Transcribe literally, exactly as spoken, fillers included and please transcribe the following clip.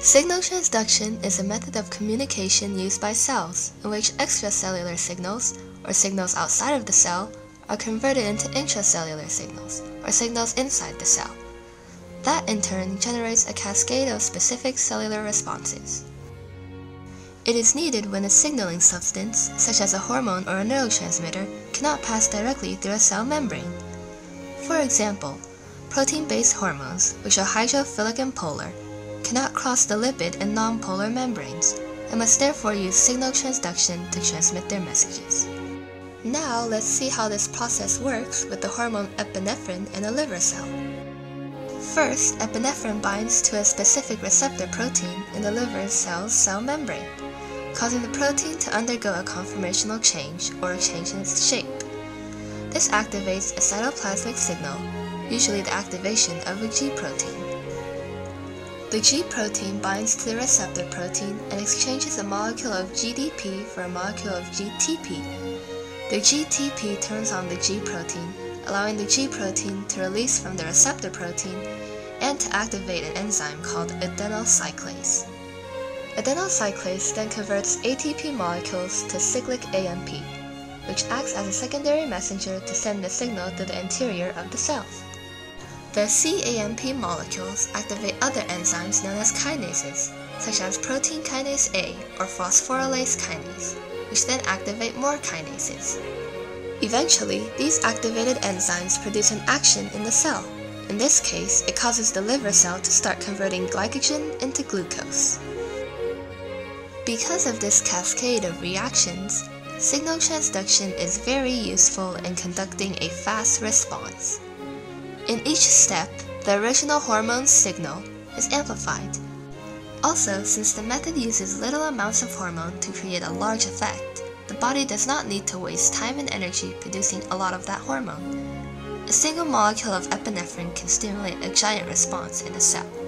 Signal transduction is a method of communication used by cells in which extracellular signals, or signals outside of the cell, are converted into intracellular signals, or signals inside the cell. That in turn generates a cascade of specific cellular responses. It is needed when a signaling substance, such as a hormone or a neurotransmitter, cannot pass directly through a cell membrane. For example, protein-based hormones, which are hydrophilic and polar, cannot cross the lipid and non-polar membranes, and must therefore use signal transduction to transmit their messages. Now let's see how this process works with the hormone epinephrine in a liver cell. First, epinephrine binds to a specific receptor protein in the liver cell's cell membrane, causing the protein to undergo a conformational change, or a change in its shape. This activates a cytoplasmic signal, usually the activation of a G protein. The G protein binds to the receptor protein and exchanges a molecule of G D P for a molecule of G T P. The G T P turns on the G protein, allowing the G protein to release from the receptor protein and to activate an enzyme called adenylyl cyclase. Adenylyl cyclase then converts A T P molecules to cyclic A M P, which acts as a secondary messenger to send the signal to the interior of the cell. The C A M P molecules activate other enzymes known as kinases, such as protein kinase A or phosphorylase kinase, which then activate more kinases. Eventually, these activated enzymes produce an action in the cell. In this case, it causes the liver cell to start converting glycogen into glucose. Because of this cascade of reactions, signal transduction is very useful in conducting a fast response. In each step, the original hormone's signal is amplified. Also, since the method uses little amounts of hormone to create a large effect, the body does not need to waste time and energy producing a lot of that hormone. A single molecule of epinephrine can stimulate a giant response in a cell.